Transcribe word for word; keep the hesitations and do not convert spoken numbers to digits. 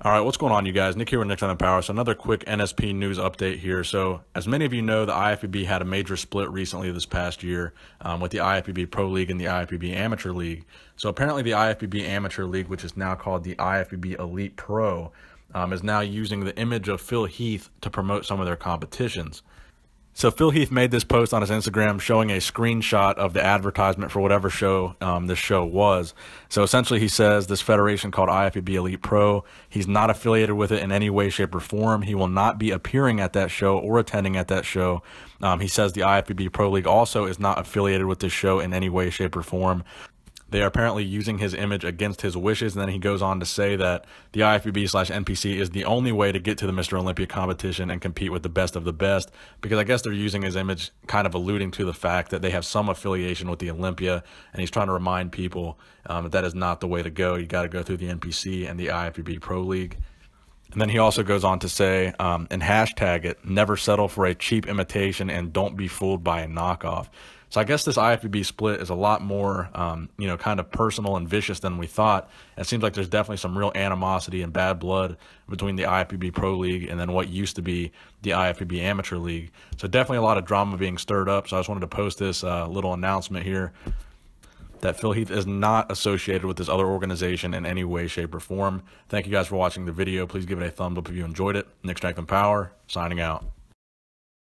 All right, what's going on, you guys? Nick here with Nick's Strength and Power. So another quick N S P news update here. So as many of you know, the I F B B had a major split recently this past year um, with the I F B B Pro League and the I F B B Amateur League. So apparently the I F B B Amateur League, which is now called the I F B B Elite Pro, um, is now using the image of Phil Heath to promote some of their competitions. So Phil Heath made this post on his Instagram showing a screenshot of the advertisement for whatever show um, this show was. So essentially he says this federation called I F B B Elite Pro, he's not affiliated with it in any way, shape, or form. He will not be appearing at that show or attending at that show. Um, he says the I F B B Pro League also is not affiliated with this show in any way, shape, or form. They are apparently using his image against his wishes. And then he goes on to say that the I F B B slash N P C is the only way to get to the Mister Olympia competition and compete with the best of the best, because I guess they're using his image kind of alluding to the fact that they have some affiliation with the Olympia, and he's trying to remind people um, that that is not the way to go. You got to go through the N P C and the I F B B Pro League. And then he also goes on to say, um, and hashtag it, never settle for a cheap imitation and don't be fooled by a knockoff. So I guess this I F B B split is a lot more, um, you know, kind of personal and vicious than we thought. It seems like there's definitely some real animosity and bad blood between the I F B B Pro League and then what used to be the I F B B Amateur League. So definitely a lot of drama being stirred up. So I just wanted to post this uh, little announcement here that Phil Heath is not associated with this other organization in any way, shape, or form. Thank you guys for watching the video. Please give it a thumbs up if you enjoyed it. Nick's Strength and Power, signing out.